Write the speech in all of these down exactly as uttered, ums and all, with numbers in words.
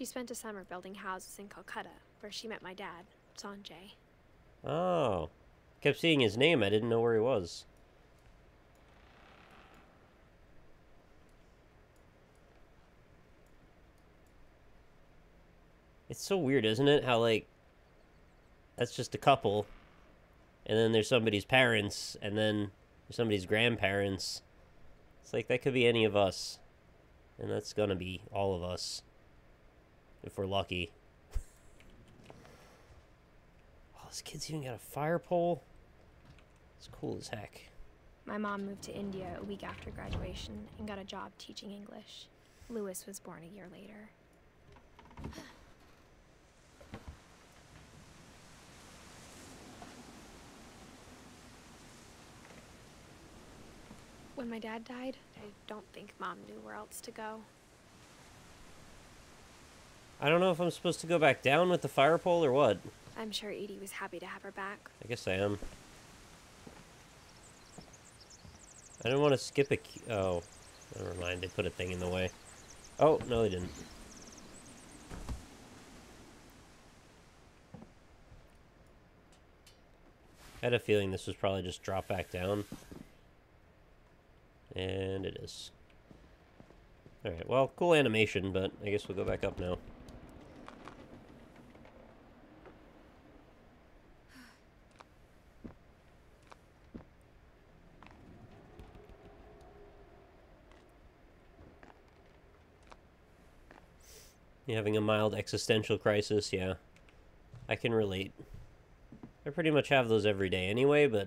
She spent a summer building houses in Calcutta, where she met my dad, Sanjay. Oh. Kept seeing his name. I didn't know where he was. It's so weird, isn't it? How, like, that's just a couple, and then there's somebody's parents, and then there's somebody's grandparents. It's like, that could be any of us. And that's gonna be all of us. If we're lucky. Oh, this kid's even got a fire pole. It's cool as heck. My mom moved to India a week after graduation and got a job teaching English. Lewis was born a year later. When my dad died, I don't think Mom knew where else to go. I don't know if I'm supposed to go back down with the fire pole or what. I'm sure Edie was happy to have her back. I guess I am. I didn't want to skip a... Oh, never mind. They put a thing in the way. Oh, no they didn't. I had a feeling this was probably just drop back down. And it is. Alright, well, cool animation, but I guess we'll go back up now. You're having a mild existential crisis, yeah. I can relate. I pretty much have those every day anyway, but...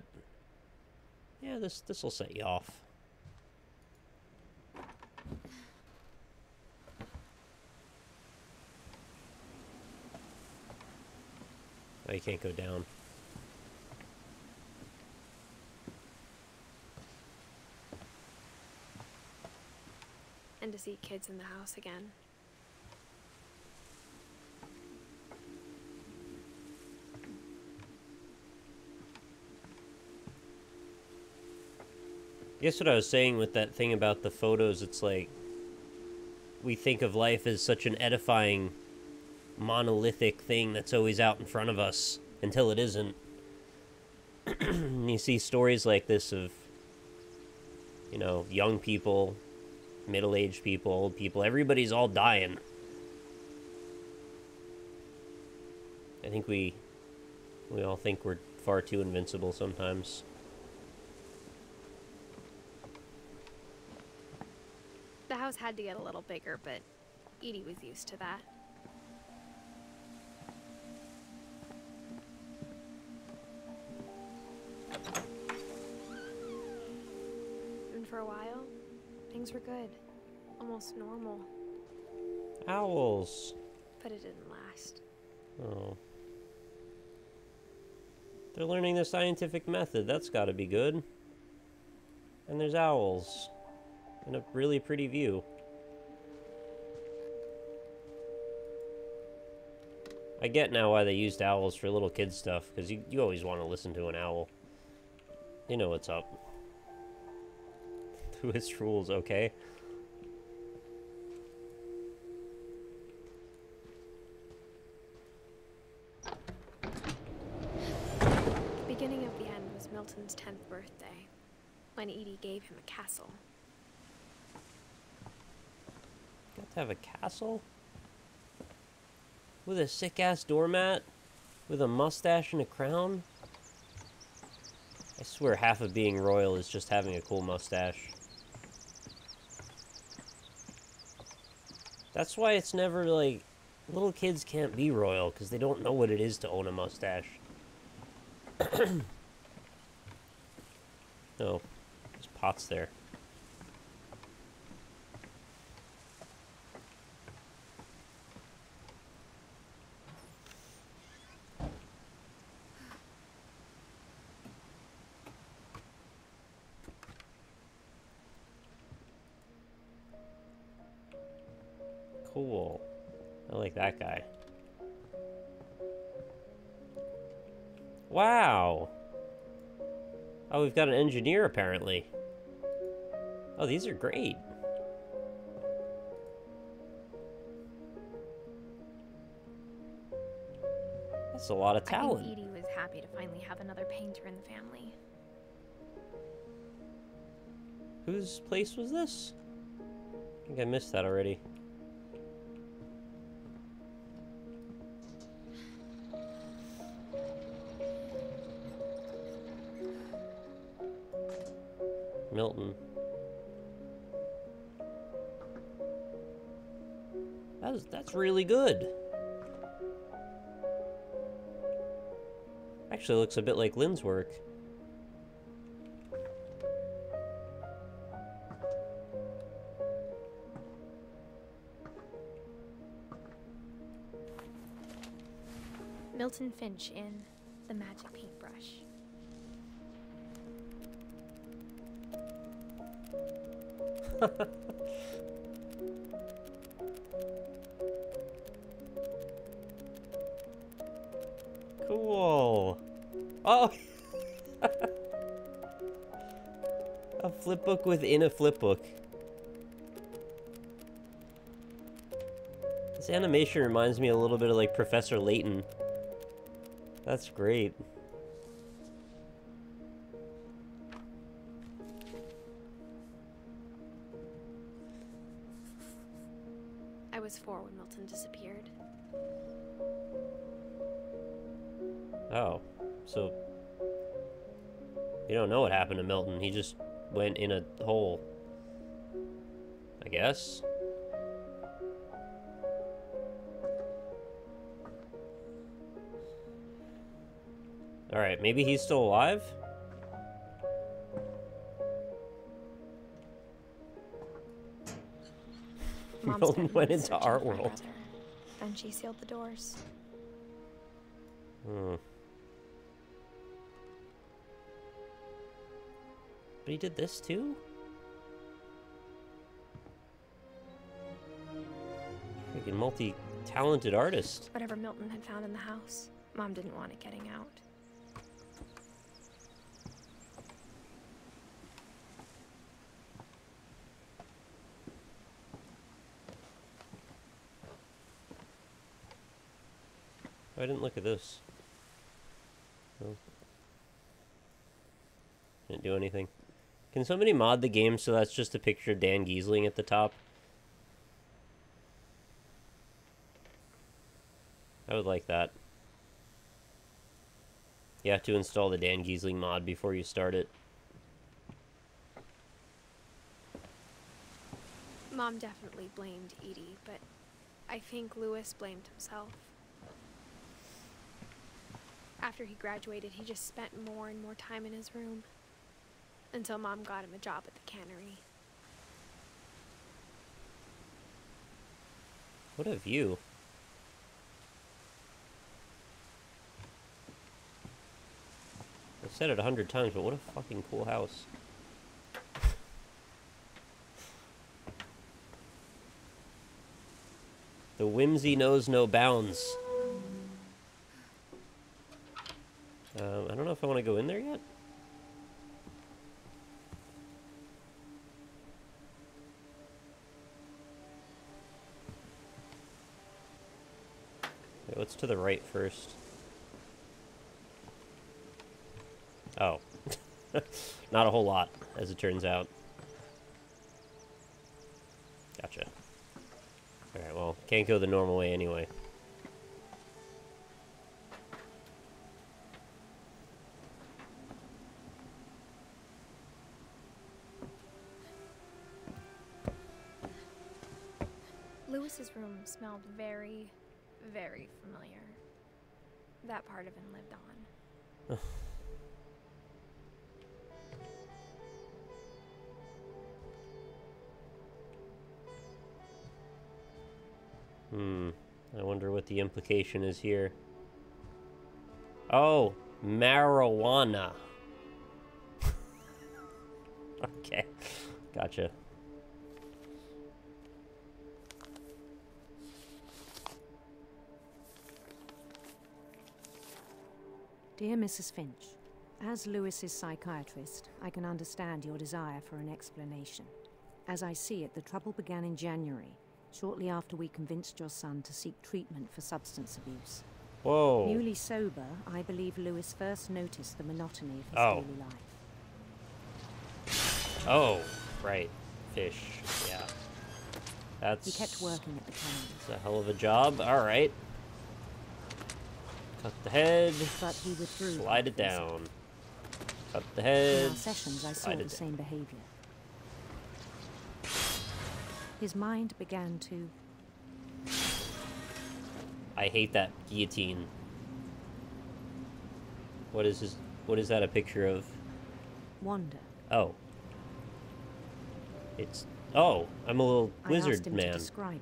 yeah, this this'll set you off. I can't go down. And to see kids in the house again. Guess what I was saying with that thing about the photos, it's like, we think of life as such an edifying monolithic thing that's always out in front of us until it isn't. You see stories like this of, you know, young people, middle-aged people, old people, everybody's all dying. I think we we all think we're far too invincible sometimes. The house had to get a little bigger, but Edie was used to that. For a while, things were good, almost normal. Owls. But it didn't last. Oh. They're learning the scientific method, that's gotta be good. And there's owls. And a really pretty view. I get now why they used owls for little kid stuff, because you, you always want to listen to an owl. You know what's up. Lewis rules, okay? The beginning of the end was Milton's tenth birthday, when Edie gave him a castle. Got to have a castle? With a sick-ass doormat? With a mustache and a crown? I swear half of being royal is just having a cool mustache. That's why it's never, like, little kids can't be royal, because they don't know what it is to own a mustache. Oh, there's pots there. Cool. I like that guy. Wow! Oh, we've got an engineer, apparently. Oh, these are great. That's a lot of talent. I think Edie was happy to finally have another painter in the family. Whose place was this? I think I missed that already. Milton. That was, that's really good. Actually looks a bit like Lynn's work. Milton Finch in The Magic Paintbrush. Cool. Oh, a flip book within a flip book. This animation reminds me a little bit of like Professor Layton. That's great. I was four when Milton disappeared. Oh, so you don't know what happened to Milton. He just went in a hole, I guess. All right, maybe he's still alive? Milton went into our world. Brother. Then she sealed the doors. Hmm. But he did this too? Freaking multi-talented artist. Whatever Milton had found in the house, Mom didn't want it getting out. I didn't look at this. Oh. Didn't do anything. Can somebody mod the game so that's just a picture of Dan Geesling at the top? I would like that. You have to install the Dan Geesling mod before you start it. Mom definitely blamed Edie, but I think Lewis blamed himself. After he graduated, he just spent more and more time in his room, until Mom got him a job at the cannery. What a view. I've said it a hundred times, but what a fucking cool house. The whimsy knows no bounds. Um, I don't know if I want to go in there yet. Okay, what's to the right first? Oh. Not a whole lot, as it turns out. Gotcha. Alright, well, can't go the normal way anyway. Lewis's room smelled very, very familiar. That part of him lived on. Hmm. I wonder what the implication is here. Oh, marijuana. Okay. Gotcha. Dear Missus Finch, as Lewis's psychiatrist, I can understand your desire for an explanation. As I see it, the trouble began in January, shortly after we convinced your son to seek treatment for substance abuse. Whoa. Newly sober, I believe Lewis first noticed the monotony of his oh. daily life. Oh, right. Fish. Yeah. That's... He kept working at the time. It's a hell of a job. Alright. Cut the head. But he withdrew. Slide it down. Cut the head. In our sessions, I saw the same behavior. His mind began to... I hate that guillotine. What is this? What is that a picture of? Wanda. Oh. It's... Oh, I'm a little wizard man. I asked him to describe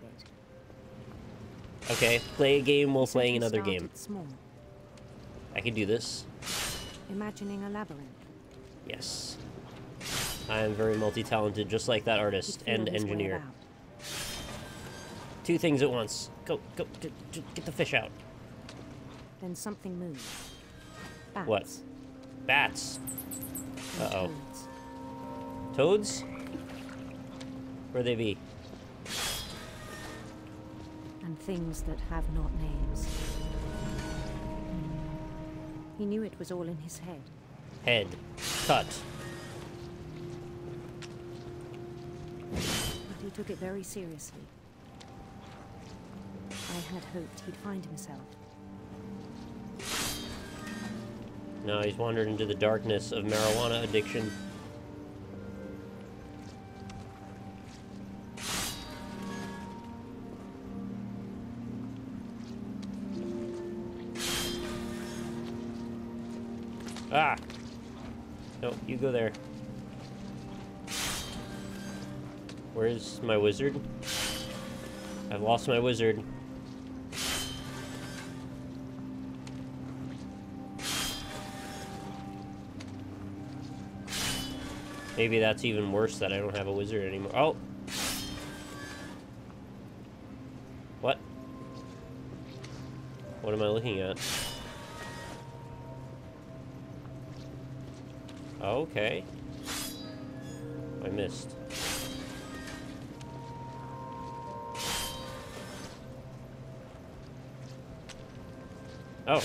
it. Okay, play a game while playing another game. Small. I can do this. Imagining a labyrinth. Yes. I am very multi-talented, just like that artist and engineer. Two things at once. Go, go, get, get the fish out. Then something moved. Bats. What? Bats. Uh-oh. Toads? Where they be? And things that have not names. He knew it was all in his head. Head. Cut. But he took it very seriously. I had hoped he'd find himself. Now he's wandered into the darkness of marijuana addiction. Ah! No, you go there. Where's my wizard? I've lost my wizard. Maybe that's even worse that I don't have a wizard anymore. Oh! What? What am I looking at? Okay. I missed. Oh.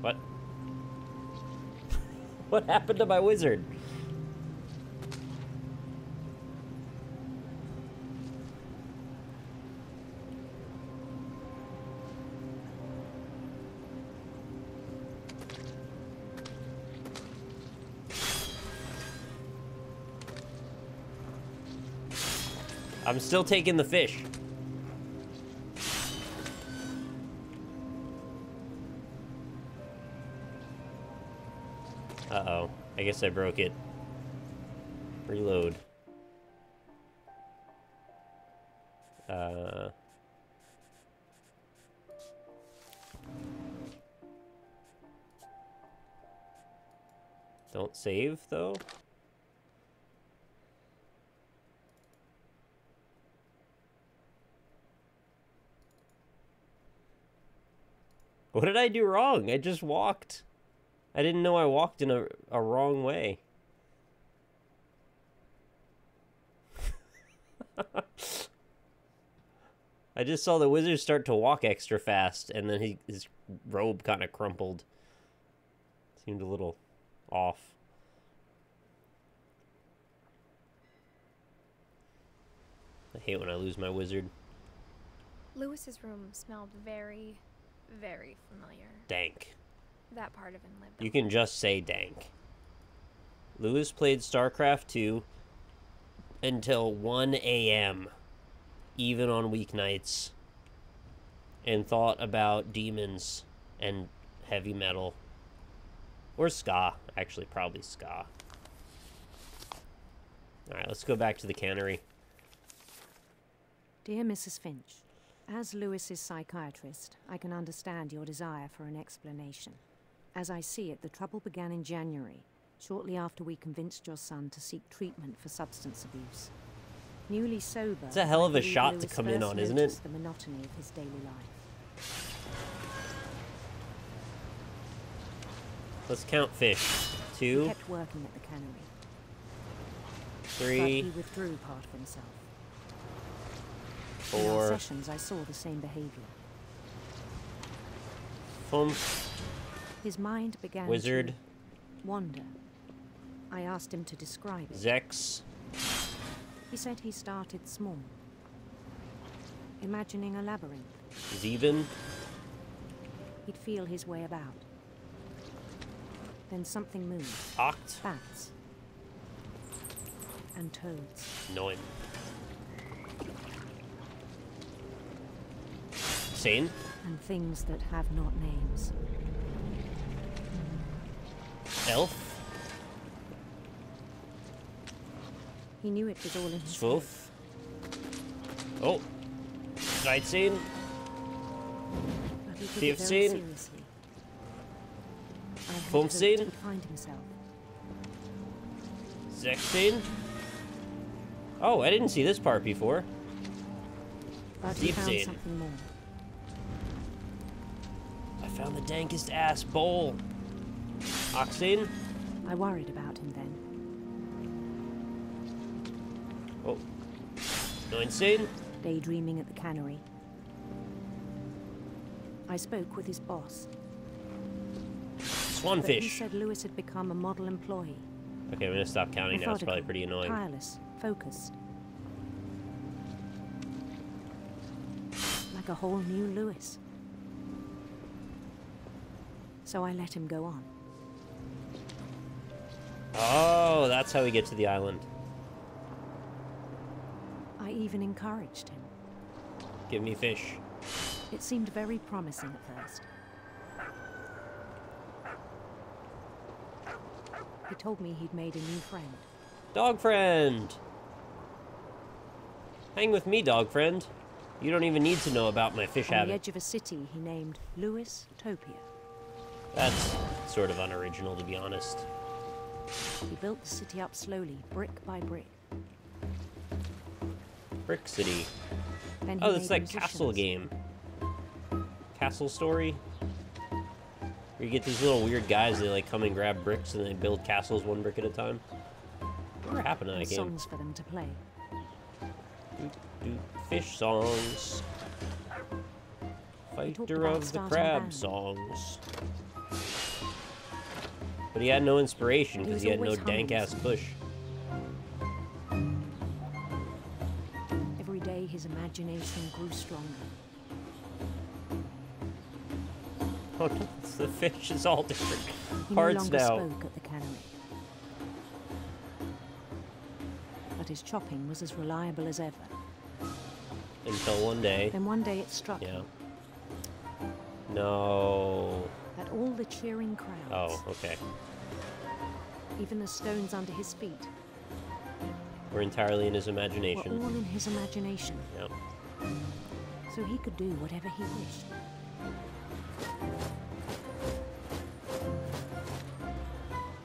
What? What happened to my wizard? I'm still taking the fish. Uh-oh. I guess I broke it. Reload. Uh... Don't save, though? What did I do wrong? I just walked. I didn't know I walked in a, a wrong way. I just saw the wizard start to walk extra fast, and then he, his robe kind of crumpled. Seemed a little off. I hate when I lose my wizard. Lewis's room smelled very... very familiar. Dank. That part of him lived. You can just say dank. Lewis played Starcraft Two until one A M even on weeknights, and thought about demons and heavy metal. Or ska. Actually, probably ska. Alright, let's go back to the cannery. Dear Missus Finch, as Lewis's psychiatrist, I can understand your desire for an explanation. As I see it, the trouble began in January, shortly after we convinced your son to seek treatment for substance abuse. Newly sober... It's a hell of a shot to come in on, isn't it? ...the monotony of his daily life. Let's count fish. Two. He kept working at the cannery. Three. But he withdrew part of himself. Four. In our sessions, I saw the same behavior. Fonts. His mind began Wizard. To wander. I asked him to describe it. Zex. He said he started small, imagining a labyrinth. Zeven. He'd feel his way about. Then something moved. Oct. Bats. And toads. Neun. Zehn. And things that have not names. Elf. He knew it was all in his Zwölf. Oh. Dreizehn. Fifteen. Fünfzehn. Sechzehn. Oh, I didn't see this part before. Siebzehn. I found the dankest ass bowl. Achtzehn. I worried about him then. Oh. Neunzehn. Daydreaming at the cannery. I spoke with his boss. Swanfish. But he said Lewis had become a model employee. Okay, I'm gonna stop counting now. It's probably pretty annoying. Tireless, focused, like a whole new Lewis. So I let him go on. Oh, that's how we get to the island. I even encouraged him. Give me fish. It seemed very promising at first. He told me he'd made a new friend. Dog friend! Hang with me, dog friend. You don't even need to know about my fish habit. On the edge of a city he named Lewistopia. That's sort of unoriginal, to be honest. He built the city up slowly, brick by brick. Brick City. Oh, that's that castle game. Castle Story. Where you get these little weird guys, they like come and grab bricks and they build castles one brick at a time. What happened to that game? Songs for them to play. Doot, doot, fish songs. Fighter of the crab songs. But he had no inspiration because he had no dank ass push. Every day his imagination grew stronger. Oh, the fish is all different parts now. He no longer spoke at the cannery. But his chopping was as reliable as ever. Until one day. Then one day it struck yeah. him. No. At all the cheering crowds. Oh, okay. Even the stones under his feet. Were entirely in his imagination. Were all in his imagination. Yep. So he could do whatever he wished.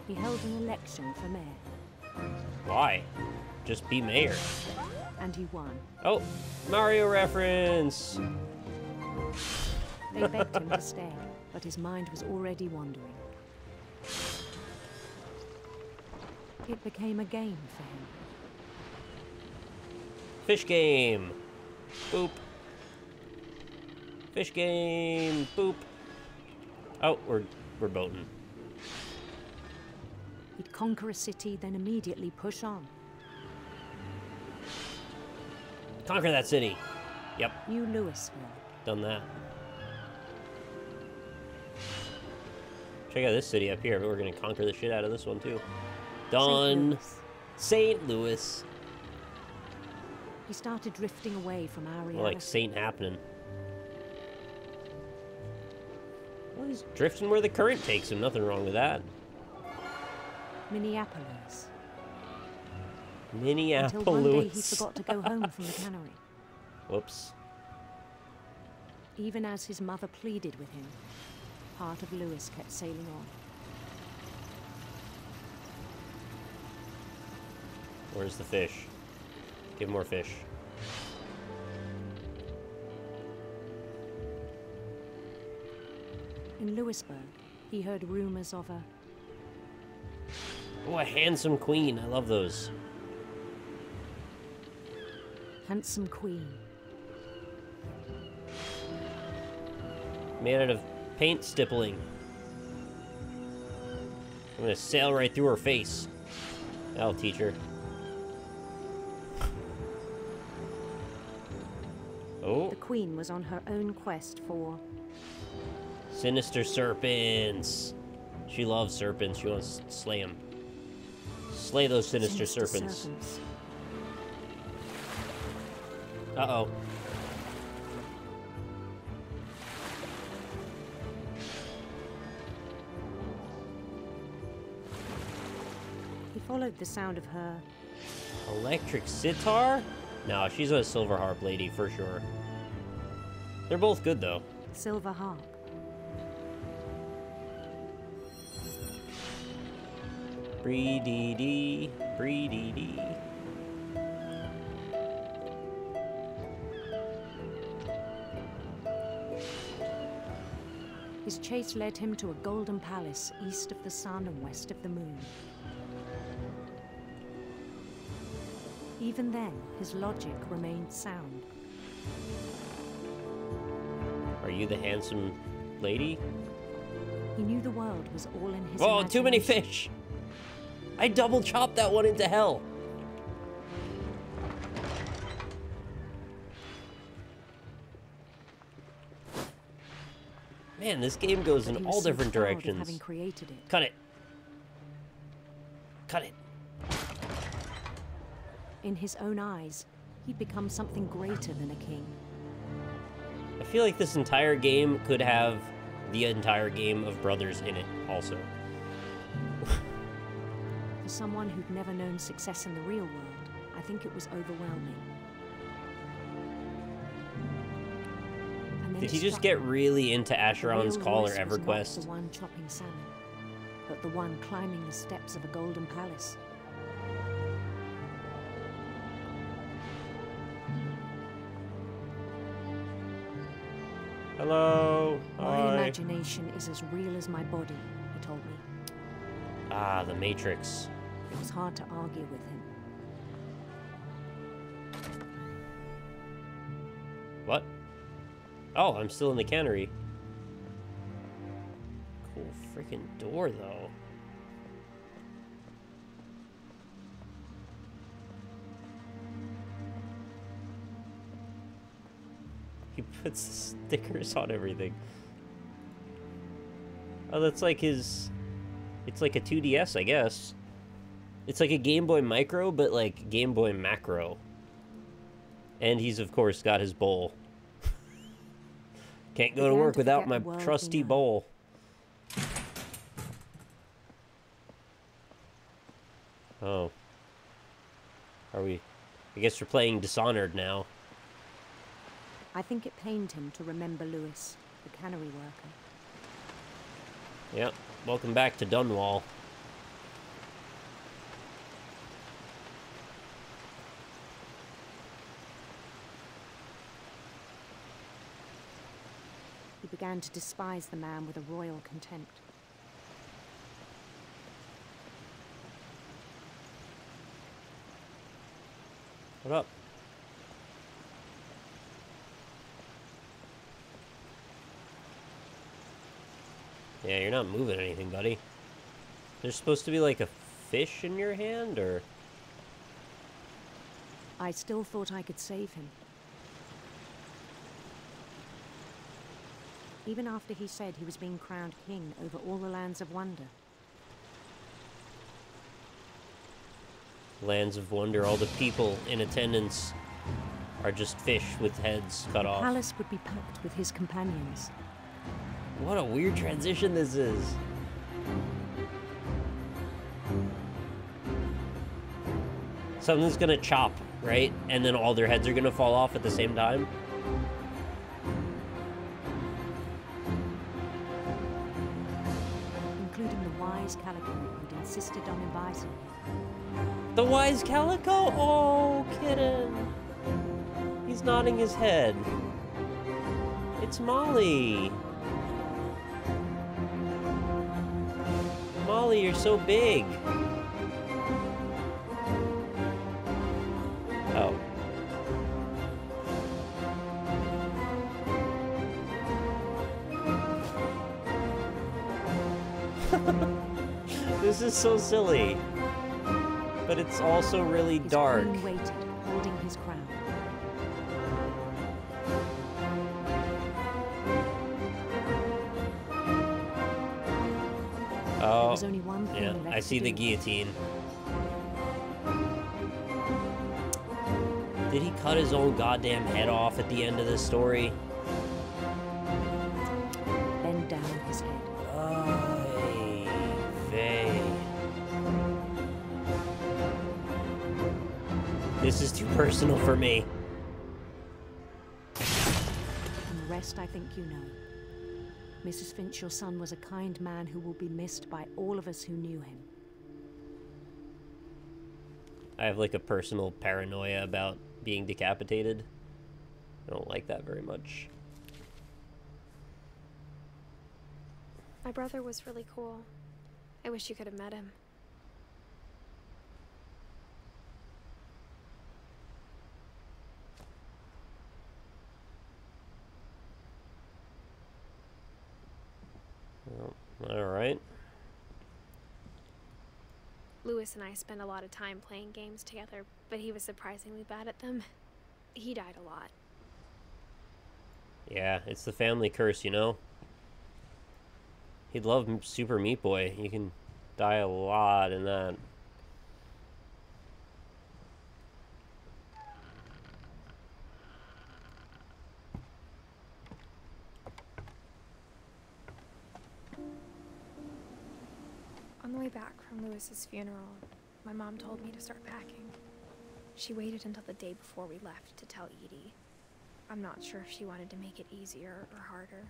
He held an election for mayor. Why? Just be mayor. And he won. Oh, Mario reference! They begged him to stay, but his mind was already wandering. It became a game for him. Fish game! Boop. Fish game! Boop. Oh, we're, we're boating. He'd conquer a city, then immediately push on. Conquer that city. Yep. New Lewisville. Done that. Check out this city up here, but we're gonna conquer the shit out of this one too. Done. Saint Louis. He started drifting away from our reality. More like Saint happening. Well, he's drifting where the current takes him. Nothing wrong with that. Minneapolis. Minneapolis. Until one day he forgot to go home from the cannery. Whoops. Even as his mother pleaded with him, part of Lewis kept sailing on. Where's the fish? Give more fish. In Lewisburg, he heard rumors of a Oh, a handsome queen. I love those. Handsome queen. Made out of paint stippling. I'm gonna sail right through her face. That'll teach her. Oh. The queen was on her own quest for sinister serpents. She loves serpents. She wants to slay them. Slay those sinister, sinister serpents. serpents. Uh-oh. He followed the sound of her electric sitar? No, she's a silver harp lady for sure. They're both good though. Silver harp. Bree-dee-dee, bree-dee-dee. His chase led him to a golden palace east of the sun and west of the moon. Even then, his logic remained sound. Are you the handsome lady? He knew the world was all in his imagination. Oh, too many fish! I double chopped that one into hell. Man, this game goes in all different directions. Cut it. Cut it. In his own eyes, he'd become something greater than a king. I feel like this entire game could have the entire game of Brothers in it also. For someone who'd never known success in the real world, I think it was overwhelming. Did he just get really into Asheron's Call or Everquest? The one chopping salmon, but the one climbing the steps of a golden palace. Hello. Hi. My imagination is as real as my body, he told me. Ah, the Matrix. It was hard to argue with him. What? Oh, I'm still in the cannery. Cool freaking door, though. He puts stickers on everything. Oh, that's like his... It's like a two D S, I guess. It's like a Game Boy Micro, but like Game Boy Macro. And he's, of course, got his bowl. Can't go to work without my trusty bowl. Oh. Are we... I guess we're playing Dishonored now. I think it pained him to remember Lewis, the cannery worker. Yep. Welcome back to Dunwall. He began to despise the man with a royal contempt. What up? Yeah, you're not moving anything, buddy. There's supposed to be like a fish in your hand, or... I still thought I could save him. Even after he said he was being crowned king over all the lands of wonder. Lands of wonder, all the people in attendance are just fish with heads cut off. The palace would be packed with his companions. What a weird transition this is. Something's gonna chop, right? And then all their heads are gonna fall off at the same time. Including the wise calico who'd insisted on inviting him. The wise calico? Oh, kitten. He's nodding his head. It's Molly. Molly, you're so big. Oh. This is so silly. But it's also really his dark. Queen waited, holding his crown. Oh, there was only one thing yeah, left I see to the do. guillotine. Did he cut his own goddamn head off at the end of this story? Bend down his head. Oy vey. This is too personal for me. And the rest I think you know. Missus Finch, your son was a kind man who will be missed by all of us who knew him. I have like a personal paranoia about being decapitated. I don't like that very much. My brother was really cool. I wish you could have met him. Well, all right. Lewis and I spent a lot of time playing games together, but he was surprisingly bad at them. He died a lot. Yeah, it's the family curse, you know? He'd love Super Meat Boy. You can die a lot in that. On the way back from Lewis's funeral, my mom told me to start packing. She waited until the day before we left to tell Edie. I'm not sure if she wanted to make it easier or harder.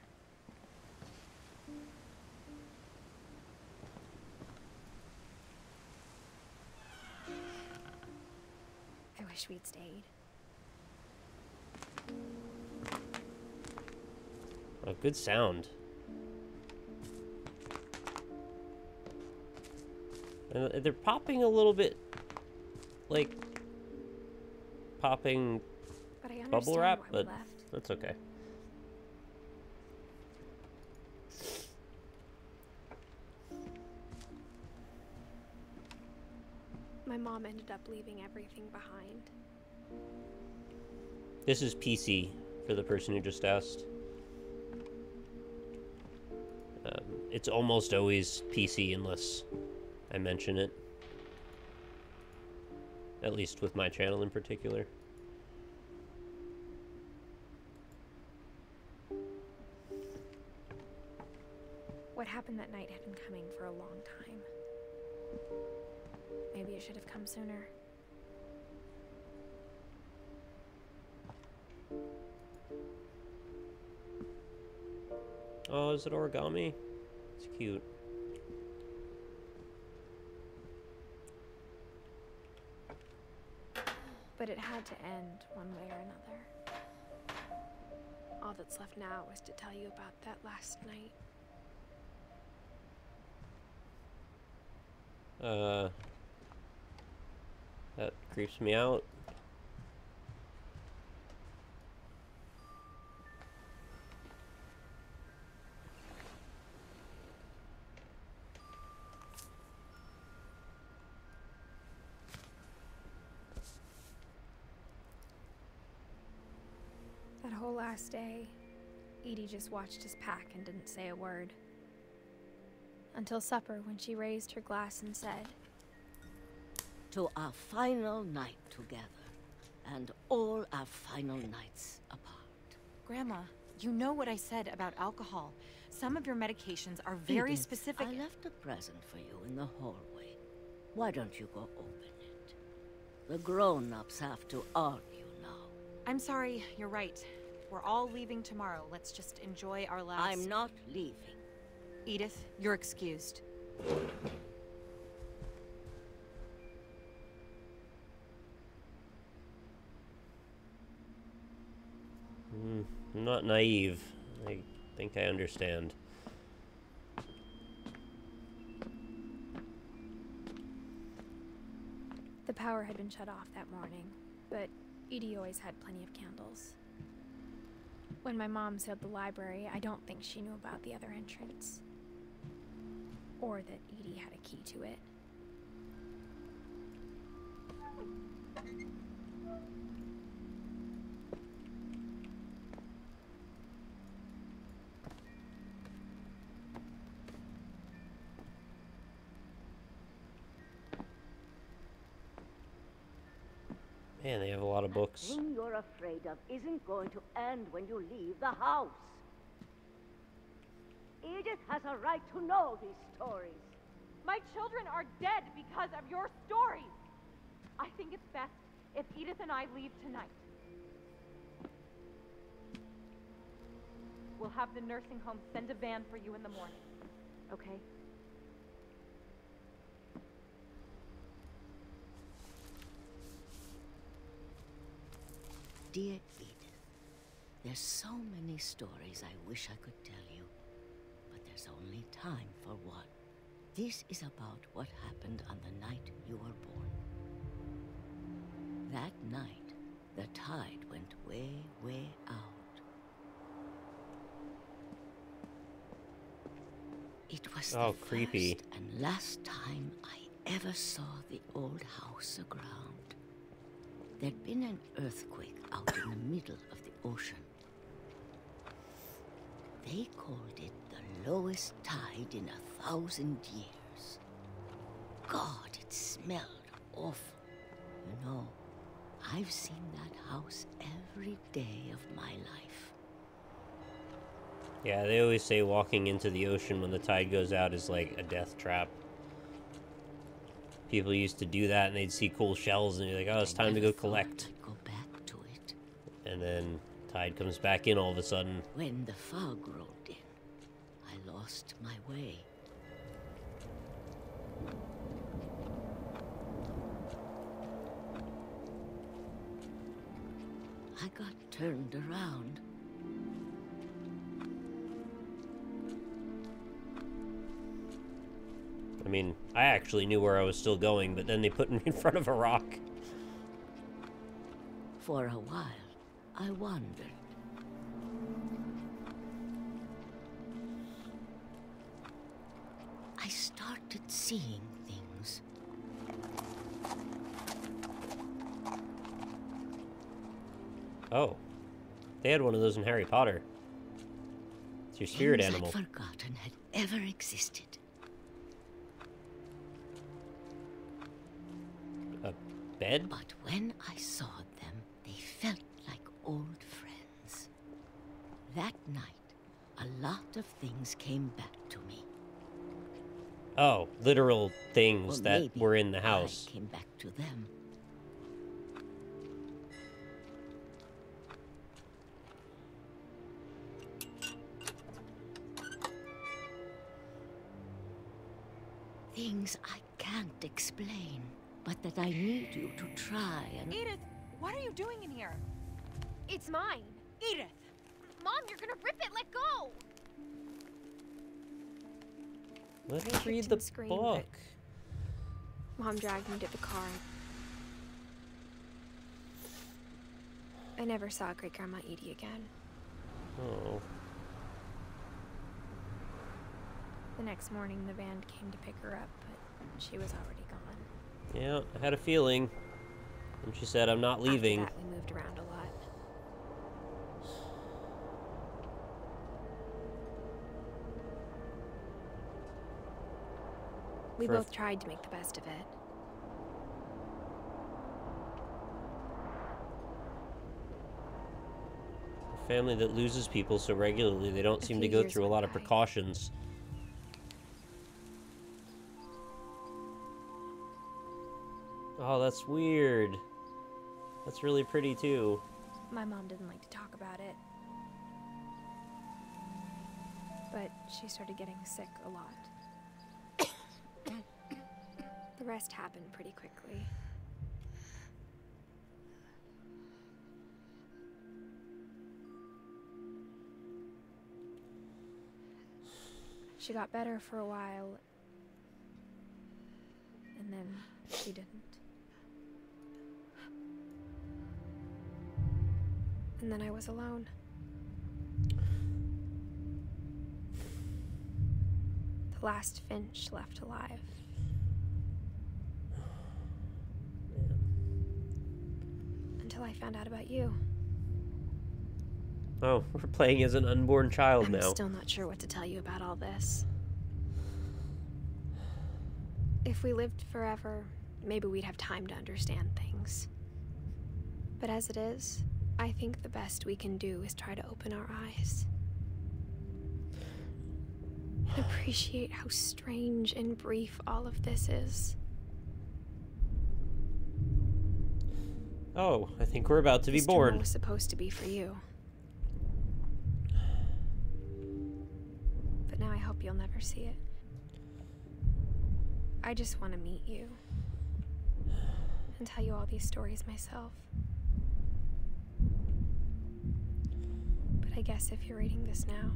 I wish we'd stayed. A good sound. And they're popping a little bit, like popping but I bubble wrap, but left. That's okay. My mom ended up leaving everything behind. This is P C for the person who just asked. Um, it's almost always P C unless I mention it. At least with my channel in particular. What happened that night had been coming for a long time. Maybe it should have come sooner. Oh, is it origami? It's cute. But it had to end one way or another. All that's left now is to tell you about that last night. Uh, that creeps me out. Last day, Edie just watched us pack and didn't say a word. Until supper, when she raised her glass and said, "To our final night together, and all our final nights apart." Grandma, you know what I said about alcohol. Some of your medications are very Edith, specific. I left a present for you in the hallway. Why don't you go open it? The grown-ups have to argue now. I'm sorry, you're right. We're all leaving tomorrow. Let's just enjoy our last... I'm not leaving. Edith, you're excused. Mm, I'm not naive. I think I understand. The power had been shut off that morning, but Edie always had plenty of candles. When my mom said the library, I don't think she knew about the other entrance. or that Edie had a key to it. Man, they have a lot of books. The thing you're afraid of isn't going to end when you leave the house. Edith has a right to know these stories. My children are dead because of your stories. I think it's best if Edith and I leave tonight. We'll have the nursing home send a van for you in the morning, okay? Dear Edith, there's so many stories I wish I could tell you, but there's only time for one. This is about what happened on the night you were born. That night, the tide went way, way out. It was oh, the creepy. first and last time I ever saw the old house aground. There'd been an earthquake out in the middle of the ocean. They called it the lowest tide in a thousand years. God, it smelled awful. You know, I've seen that house every day of my life. Yeah, they always say walking into the ocean when the tide goes out is like a death trap. People used to do that, and they'd see cool shells, and you're like, "Oh, it's time to go collect." I'd go back to it. And then tide comes back in all of a sudden. When the fog rolled in, I lost my way. I got turned around. I mean, I actually knew where I was still going, but then they put me in front of a rock. For a while, I wandered. I started seeing things. Oh. They had one of those in Harry Potter. It's your spirit animal. I'd forgotten had ever existed. Bed? But when I saw them, they felt like old friends. That night, a lot of things came back to me. Oh, literal things or that were in the house. I came back to them. Things I can't explain. But that I need you to try and... Edith, what are you doing in here? It's mine. Edith! Mom, you're gonna rip it! Let go! Let's read the book. Mom dragged me to the car. I never saw Great Grandma Edie again. Oh. The next morning, the van came to pick her up, but she was already gone. Yeah, I had a feeling. And she said, I'm not leaving. After that, we moved around a lot. We For both tried to make the best of it. A family that loses people so regularly, they don't a seem to go through a lot of precautions. Oh, that's weird. That's really pretty, too. My mom didn't like to talk about it. But she started getting sick a lot. The rest happened pretty quickly. She got better for a while. And then she didn't. And then I was alone. last Finch left alive. Until I found out about you. Oh, we're playing as an unborn child now. I'm still not sure what to tell you about all this. If we lived forever, maybe we'd have time to understand things. But as it is, I think the best we can do is try to open our eyes. And appreciate how strange and brief all of this is. Oh, I think we're about to be born. This was supposed to be for you. But now I hope you'll never see it. I just want to meet you. And tell you all these stories myself. But I guess if you're reading this now,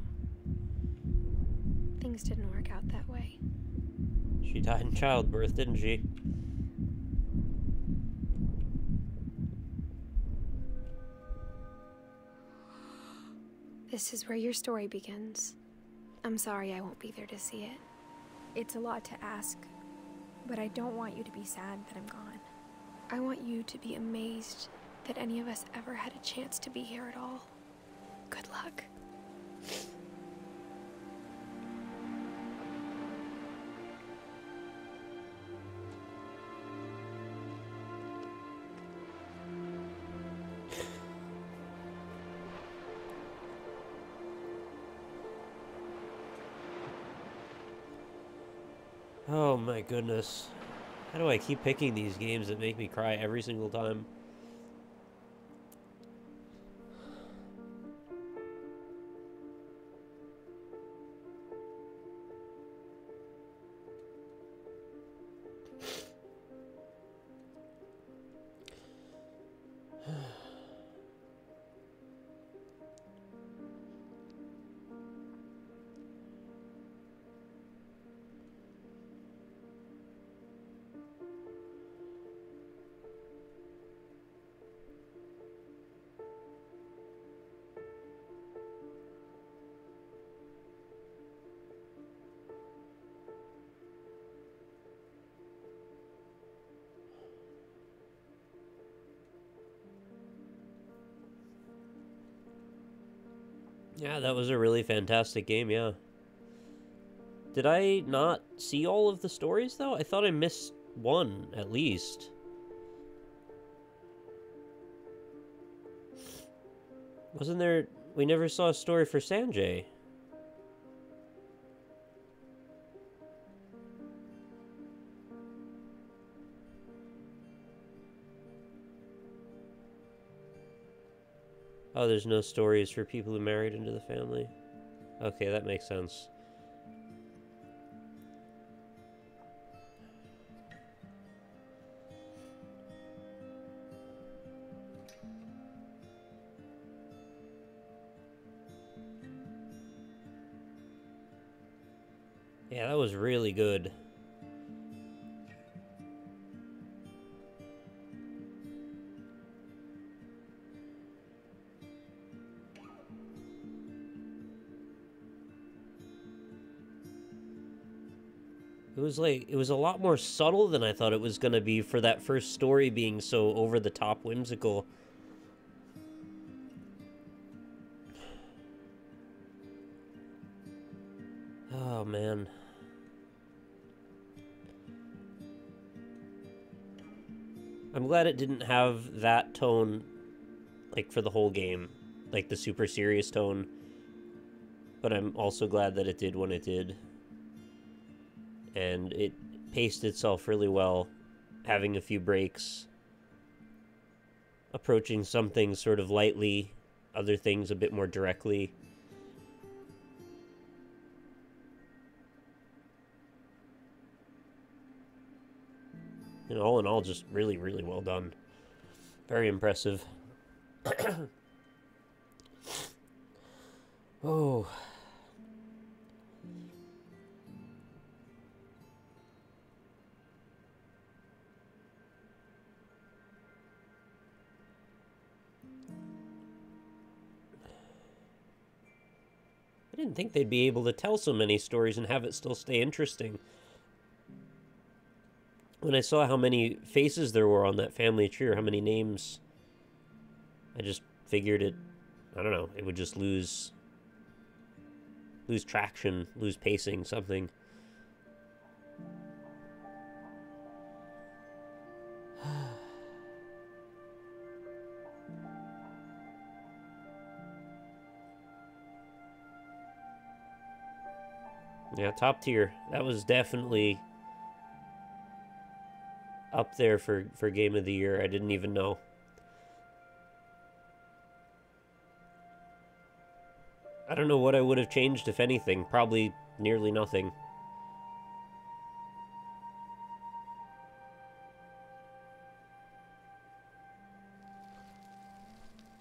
things didn't work out that way. She died in childbirth, didn't she? This is where your story begins. I'm sorry I won't be there to see it. It's a lot to ask, but I don't want you to be sad that I'm gone. I want you to be amazed that any of us ever had a chance to be here at all. Good luck. Oh my goodness. How do I keep picking these games that make me cry every single time? Yeah, that was a really fantastic game, yeah. Did I not see all of the stories, though? I thought I missed one, at least. Wasn't there... We never saw a story for Sanjay. Oh, there's no stories for people who married into the family. Okay, that makes sense. Yeah, that was really good. It was like, it was a lot more subtle than I thought it was gonna be for that first story being so over-the-top whimsical. Oh, man. I'm glad it didn't have that tone, like, for the whole game. Like, the super serious tone. But I'm also glad that it did when it did. And it paced itself really well, having a few breaks, approaching some things sort of lightly, other things a bit more directly. And all in all, just really, really well done. Very impressive. Oh... I didn't think they'd be able to tell so many stories and have it still stay interesting. When I saw how many faces there were on that family tree, or how many names, I just figured it, I don't know, it would just lose, lose traction, lose pacing, something. Yeah, top tier. That was definitely up there for, for Game of the Year. I didn't even know. I don't know what I would have changed, if anything. Probably nearly nothing.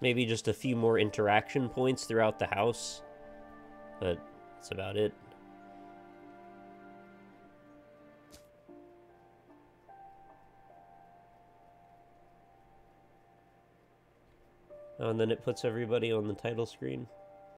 Maybe just a few more interaction points throughout the house. But that's about it. Oh, and then it puts everybody on the title screen.